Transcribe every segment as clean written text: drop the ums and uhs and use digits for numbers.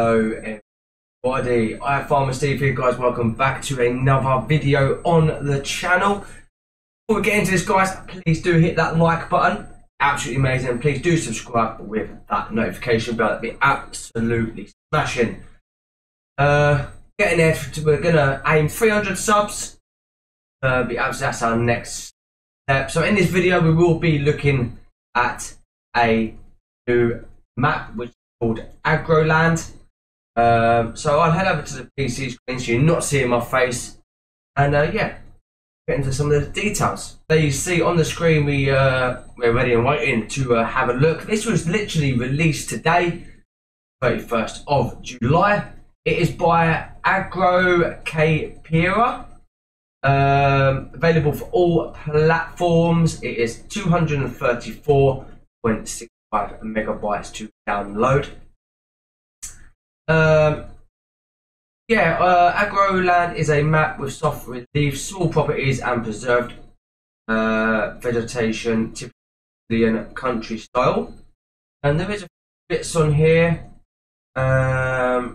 Hello everybody, I am Farmer Steve here guys, welcome back to another video on the channel. Before we get into this guys, please do hit that like button, absolutely amazing. Please do subscribe with that notification bell, that'd be absolutely smashing. Getting there, we're gonna aim 300 subs, that's our next step. So in this video we will be looking at a new map which is called Agroland. So I'll head over to the PC screen so you're not seeing my face, and yeah, get into some of the details. There you see on the screen we're ready and waiting to have a look. This was literally released today, 31st of July. It is by AgroCaipira, available for all platforms. It is 234.65 megabytes to download. Agroland is a map with soft relief, small properties and preserved vegetation, typically in a country style. And there is a few bits on here, sales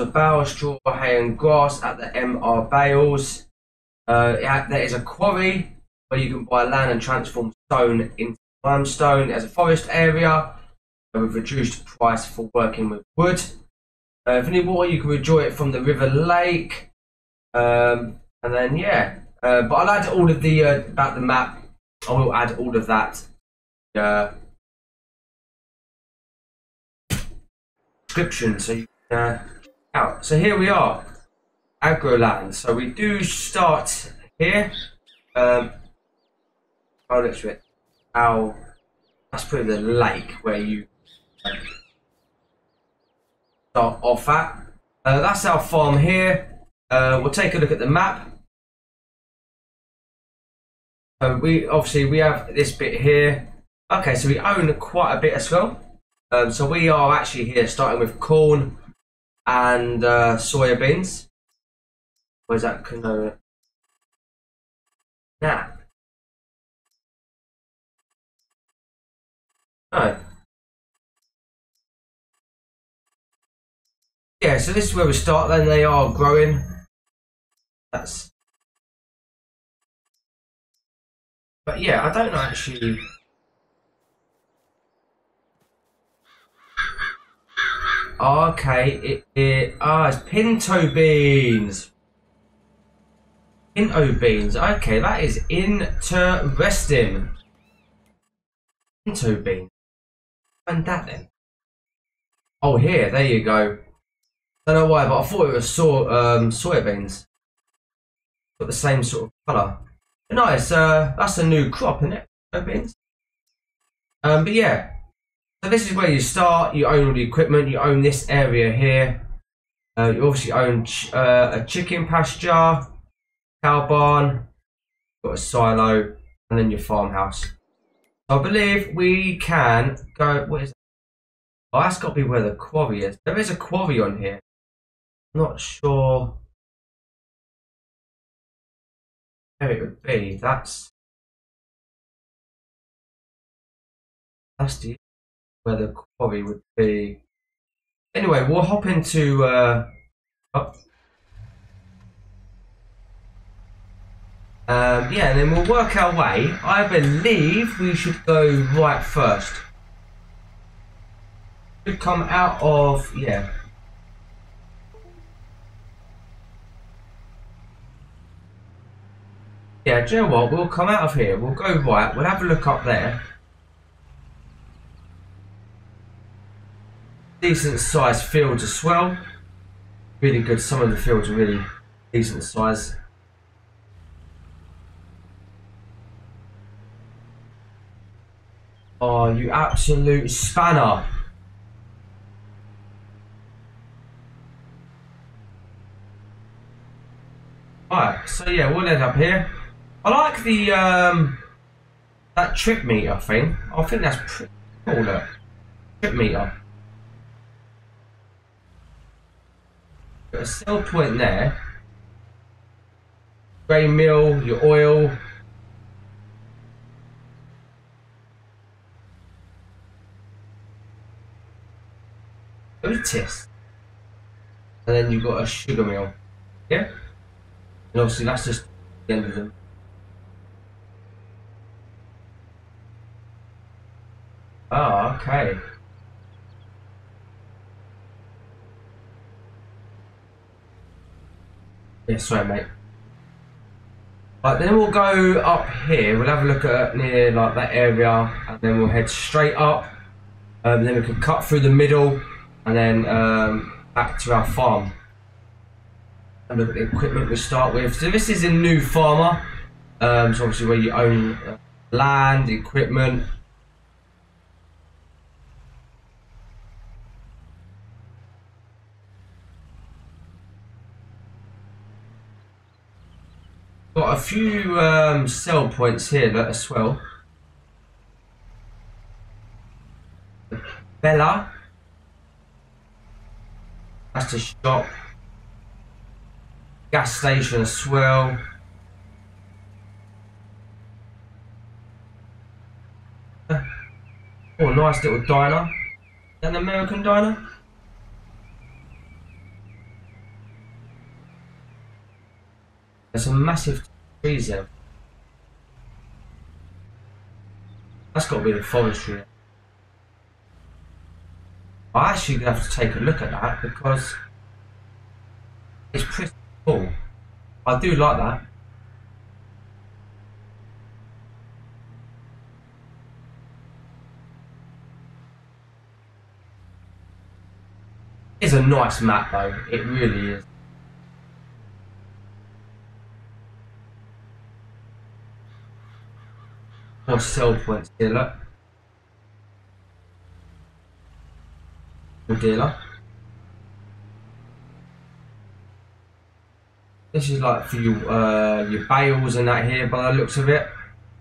of bale, straw, hay and grass at the MR Bales. There is a quarry where you can buy land and transform stone into limestone. There's a forest area with reduced price for working with wood. If any water, you can withdraw it from the river lake, and then yeah. But I'll add all of the about the map. I will add all of that description so you can out. So here we are, Agroland. So we do start here. Oh, let's do it. Our that's probably the lake where you. Start off at. That's our farm here. We'll take a look at the map. So we have this bit here. Okay, so we own quite a bit as well. So we are actually here starting with corn and soybeans. Where's that canola? Nah. No. Yeah, so this is where we start then, they are growing. That's. But yeah, I don't know actually. Okay, it's pinto beans. Pinto beans, okay, that is interesting. Pinto beans. And that then. Oh, here, there you go. I don't know why, but I thought it was soybeans. Got the same sort of colour. But no, it's, that's a new crop, isn't it? Soybeans. But yeah, so this is where you start. You own all the equipment. You own this area here. You obviously own a chicken pasture, cow barn, got a silo, and then your farmhouse. I believe we can go. What is that? Oh, that's got to be where the quarry is. There is a quarry on here. Not sure where it would be. That's the where the quarry would be. Anyway, we'll hop into yeah, and then we'll work our way. I believe we should go right first. Should come out of yeah. Yeah, do you know what? We'll come out of here, we'll go right, we'll have a look up there. Decent sized fields as well. Really good, some of the fields are really decent size. Oh, you absolute spanner. Right, so yeah, we'll end up here. I like the that trip meter thing. I think that's pretty cool. Look, trip meter. Got a sell point there. Grain mill, your oil. Otis. and then you've got a sugar mill. Yeah? And obviously that's just the end of them. Ah, okay. Yeah, sorry mate. Right, then we'll go up here, we'll have a look at near like that area, and then we'll head straight up, then we can cut through the middle, and then back to our farm. And look at the equipment we start with. So this is in New Farmer, so obviously where you own land, equipment. Got a few sell points here that as well. Bella, that's the shop. Gas station as well. Oh, nice little diner. Is that an American diner? There's some massive trees there. That's got to be the forestry. I actually have to take a look at that because it's pretty cool. I do like that. It's a nice map though, it really is. More sell points here, look. Dealer. This is like for your bales and that here by the looks of it.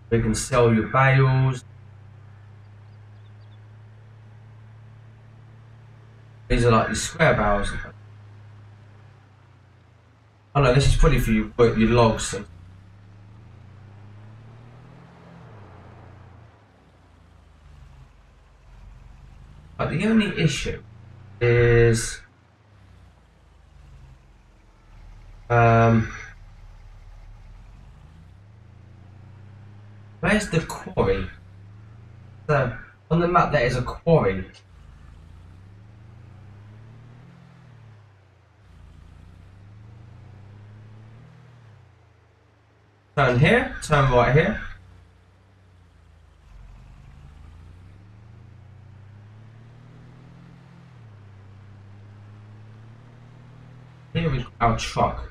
We can sell your bales. These are like your square bales. Oh no, this is probably for your logs. But the only issue is where's the quarry? So on the map there is a quarry. Turn here, turn right here. Here we've got our truck.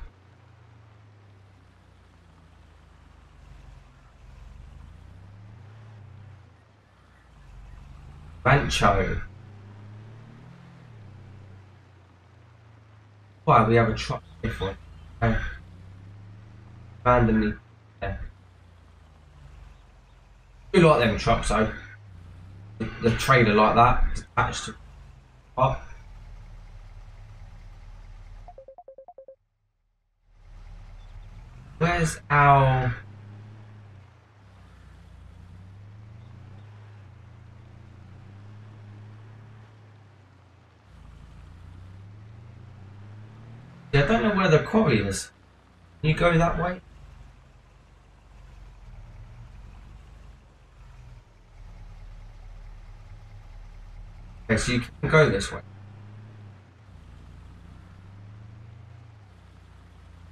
Rancho. Why we have a truck before? Okay. Randomly. Yeah. We like them trucks though. The trailer like that, attached to up. Where's our I don't know where the quarry is. Can you go that way? Okay, so you can go this way.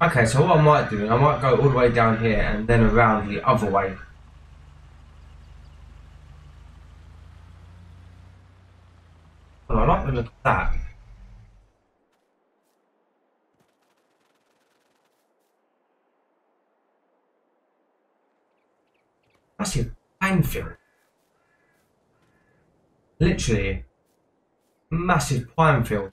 Okay, so what I might do, I might go all the way down here and then around the other way. Well, I like the look at that. That's a pine field. Literally, massive pine field.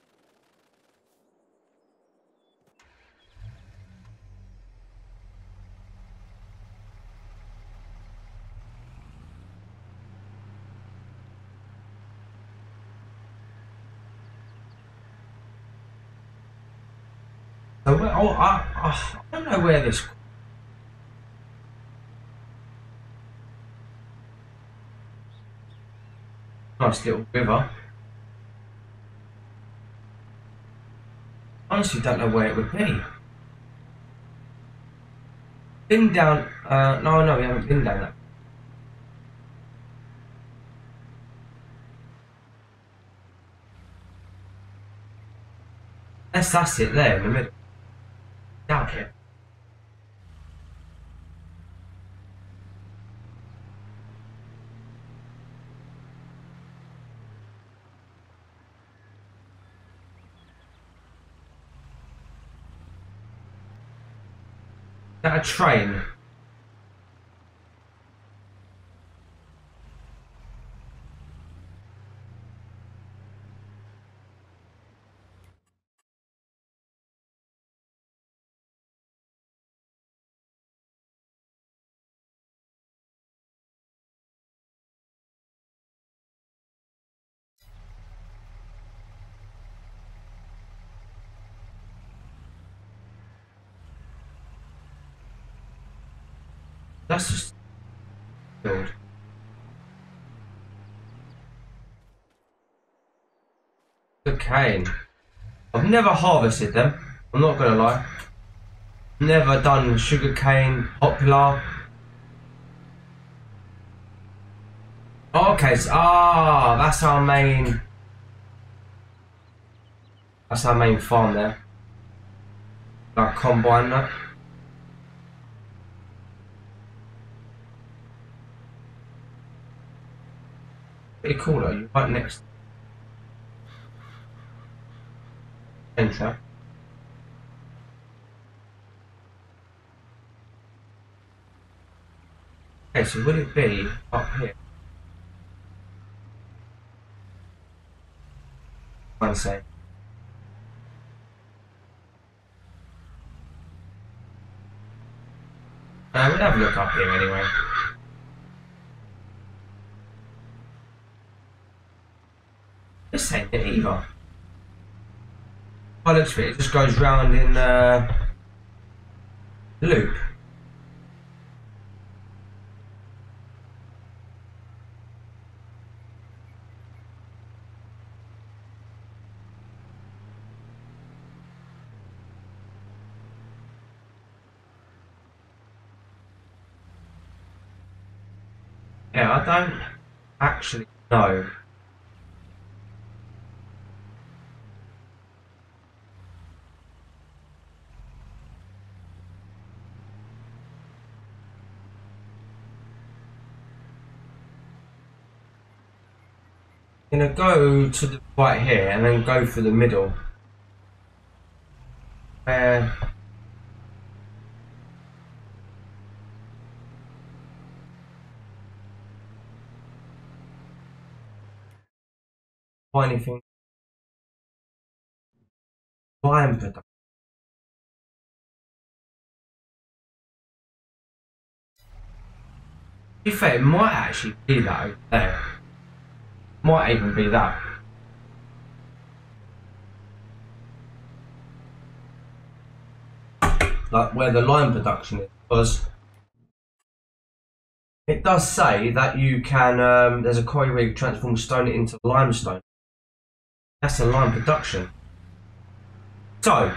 I don't know where this. Nice little river. honestly don't know where it would be. Been down, no, we haven't been down that. Unless that's it there in the middle. Doubt it. Is that a train? That's just build. The cane. I've never harvested them, I'm not gonna lie. Never done sugar cane, poplar. Okay, so that's our main farm there. Like combine that. Pretty cool though, you're right next enter. Okay, so would it be up here? One sec. We'll have a look up here anyway. This ain't it either. By the looks of it, it just goes round in loop. Yeah, I don't actually know. I'm gonna go to the right here and then go for the middle. Find anything. Vine production. To be fair, it might actually be that over there. Might even be that. Like where the lime production is, because it does say that you can, there's a quarry where you transform stone into limestone. That's a lime production. So,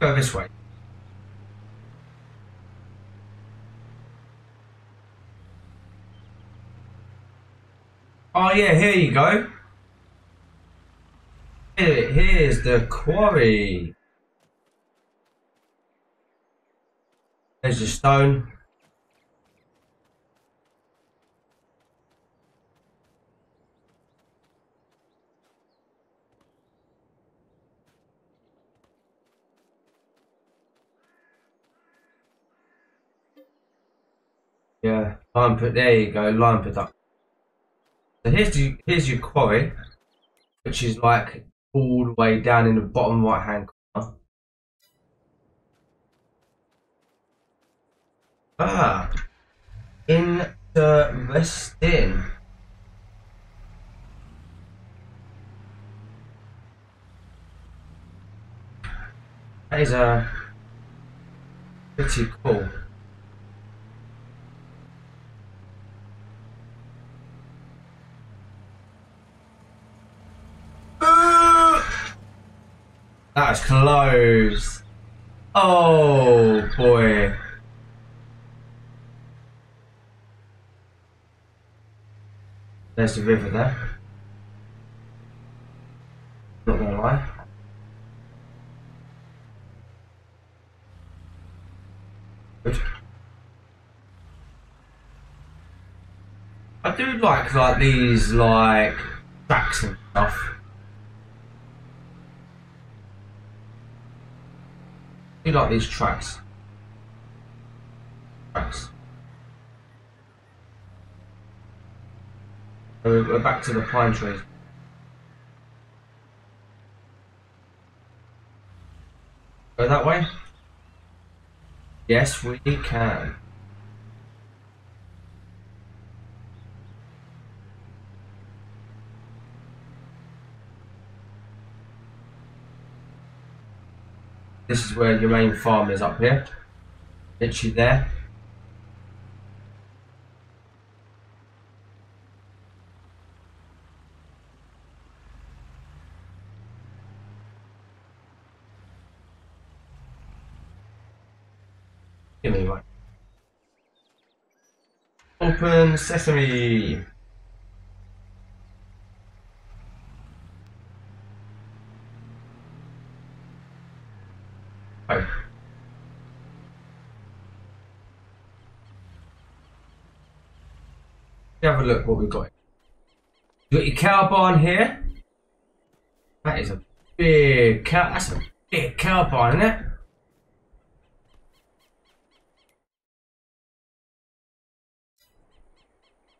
go this way. Oh yeah, here you go. Here's the quarry. There's your stone. Yeah, lime put. There you go, lime put up. So here's your quarry, which is like all the way down in the bottom right hand corner. Interesting. That is a pretty cool. That was close. Oh boy. There's the river there. Not gonna lie. Good. I do like these like tracks and stuff. I do like these tracks. So we're back to the pine trees. Go that way? Yes, we can. This is where your main farm is up here. Literally there. Give me one. Open sesame. Have a look what we've got. You got your cow barn here. That is a big cow. That's a big cow barn, isn't it?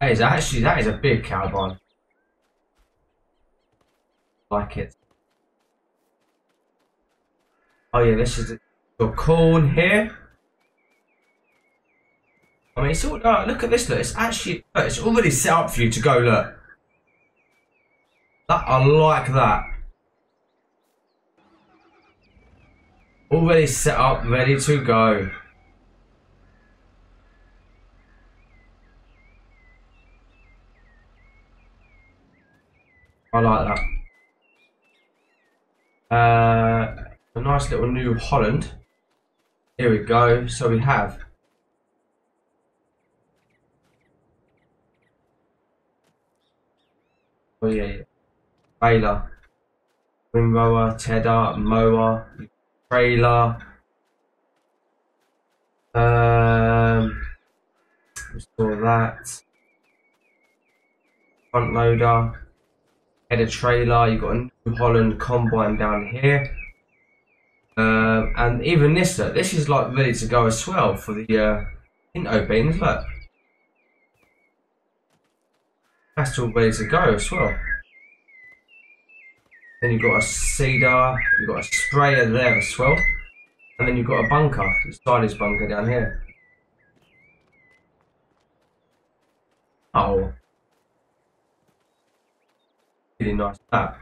That is actually, that is a big cow barn. Like it. Oh yeah, this is your corn here. I mean, it's all, oh, look at this, look, it's actually, look, it's already set up for you to go, look. That, I like that. Already set up, ready to go. I like that. A nice little New Holland. Here we go, so we have. Oh yeah, yeah. Baler, windrower, tedder, mower, trailer. Restore that. Front loader, header trailer. You've got a New Holland combine down here, and even this. Look, this is like ready to go as well for the Pinto beans. Look. That's all ready to go as well. Then you've got a cedar, you've got a sprayer there as well. And then you've got a bunker, the silage bunker down here. Oh. Really nice map.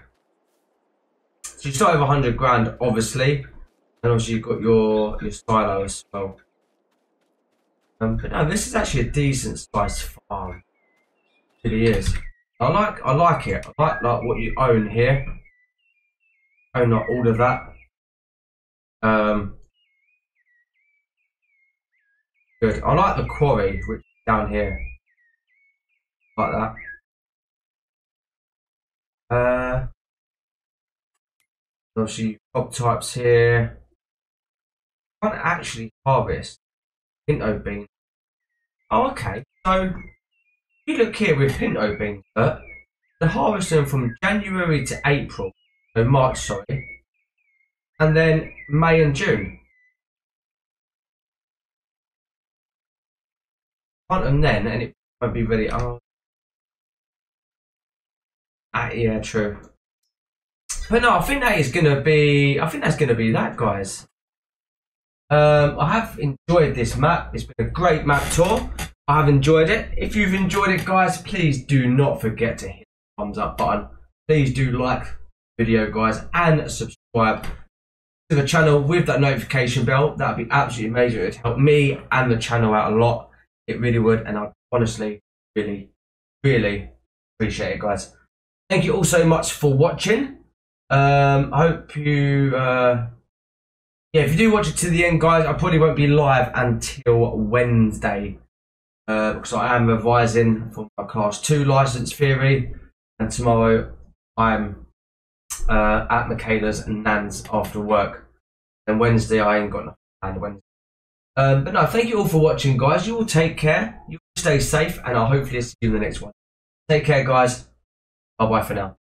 So you start with 100 grand, obviously. And also you've got your silo as well. But no, this is actually a decent sized farm. Really is. I like it. I like what you own here. Own like all of that. Good. I like the quarry which is down here. Like that. Obviously crop types here. Can't actually harvest pinto beans. Oh okay, so if you look here with pinto beans, they're harvesting from January to April, no March, sorry, and then May and June. Plant them then, and it won't be really. Oh, yeah, true. But no, I think that is gonna be. I think that's gonna be that, guys. I have enjoyed this map. It's been a great map tour. I've enjoyed it. If you've enjoyed it, guys, please do not forget to hit the thumbs up button. Please do like the video, guys, and subscribe to the channel with that notification bell. That would be absolutely amazing. It would help me and the channel out a lot. It really would, and I honestly really appreciate it, guys. Thank you all so much for watching. I hope you, yeah, if you do watch it to the end, guys, I probably won't be live until Wednesday, because I am revising for my Class 2 license theory, and tomorrow I'm at Michaela's and Nan's after work. Then Wednesday, I ain't got nothing planned Wednesday. But no, thank you all for watching, guys. You all take care, you all stay safe, and I'll hopefully see you in the next one. Take care, guys. Bye-bye for now.